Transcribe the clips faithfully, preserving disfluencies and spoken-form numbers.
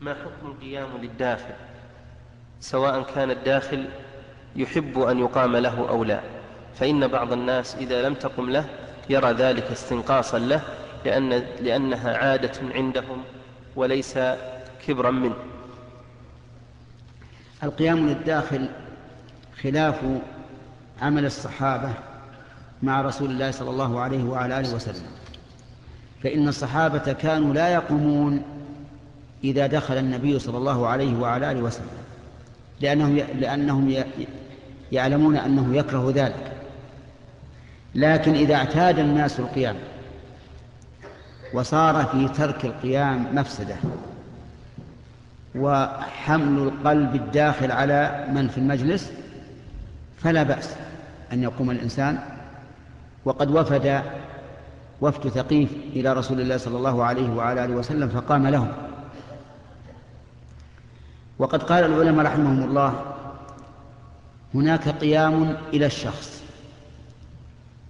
ما حكم القيام للداخل سواء كان الداخل يحب أن يقام له أو لا؟ فإن بعض الناس إذا لم تقم له يرى ذلك استنقاصا له لأن لأنها عادة عندهم وليس كبرا منه. القيام للداخل خلاف عمل الصحابة مع رسول الله صلى الله عليه وعلى آله وسلم، فإن الصحابة كانوا لا يقومون إذا دخل النبي صلى الله عليه وعلى آله وسلم لأنهم, لأنهم يعلمون أنه يكره ذلك، لكن إذا اعتاد الناس القيام وصار في ترك القيام مفسدة وحمل القلب الداخل على من في المجلس فلا بأس أن يقوم الإنسان. وقد وفد وفد ثقيف إلى رسول الله صلى الله عليه وعلى آله وسلم فقام لهم. وقد قال العلماء رحمهم الله هناك قيام إلى الشخص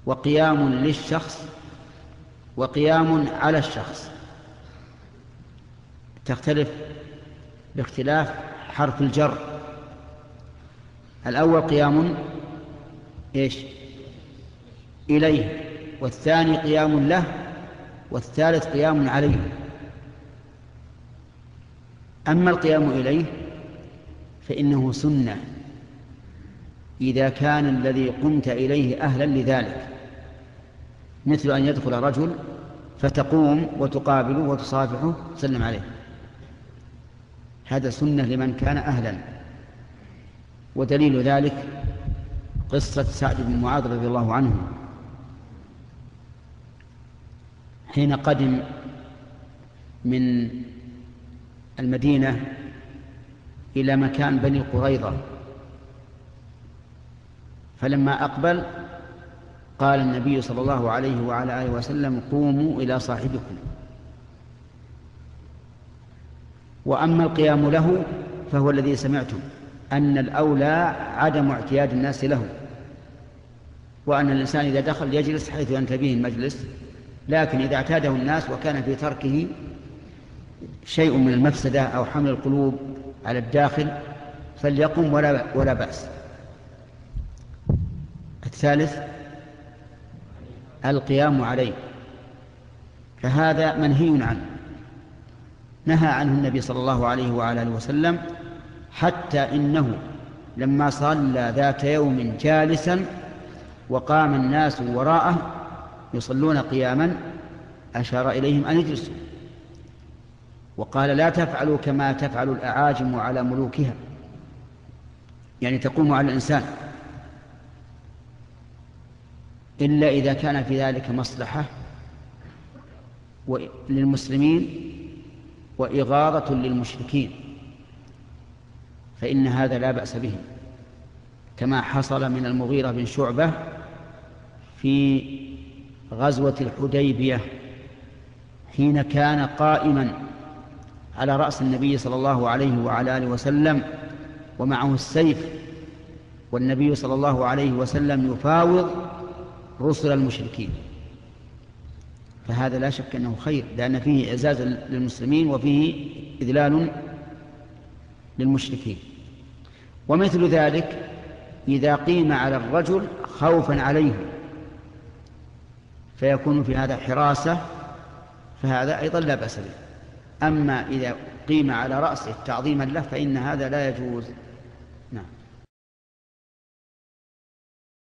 وقيام للشخص وقيام على الشخص، تختلف باختلاف حرف الجر. الأول قيام إيش إليه، والثاني قيام له، والثالث قيام عليه. أما القيام إليه فإنه سنة إذا كان الذي قمت إليه أهلا لذلك، مثل أن يدخل رجل فتقوم وتقابله وتصافحه تسلم عليه، هذا سنة لمن كان أهلا. ودليل ذلك قصة سعد بن معاذ رضي الله عنه حين قدم من المدينة إلى مكان بني قريظة، فلما أقبل قال النبي صلى الله عليه وعلى آله وسلم قوموا إلى صاحبكم. وأما القيام له فهو الذي سمعتم أن الأولى عدم اعتياد الناس له، وأن الإنسان إذا دخل يجلس حيث ينتبه المجلس، لكن إذا اعتاده الناس وكان في تركه شيء من المفسدة أو حمل القلوب على الداخل فليقم ولا, ولا بأس. الثالث القيام عليه، فهذا منهي عنه، نهى عنه النبي صلى الله عليه وعلى آله وسلم، حتى إنه لما صلى ذات يوم جالسا وقام الناس وراءه يصلون قياما أشار إليهم أن يجلسوا وقال لا تفعلوا كما تفعل الأعاجم على ملوكها، يعني تقوم على الإنسان إلا إذا كان في ذلك مصلحة للمسلمين وإغاظة للمشركين فإن هذا لا بأس به، كما حصل من المغيرة بن شعبة في غزوة الحديبية حين كان قائما على رأس النبي صلى الله عليه وعلى آله وسلم ومعه السيف، والنبي صلى الله عليه وسلم يفاوض رسل المشركين، فهذا لا شك أنه خير لأن فيه إعزاز للمسلمين وفيه إذلال للمشركين. ومثل ذلك إذا قيم على الرجل خوفا عليه فيكون في هذا حراسة فهذا أيضا لا بأس به. أما إذا قيم على رأسه تعظيما له فإن هذا لا يجوز. نعم.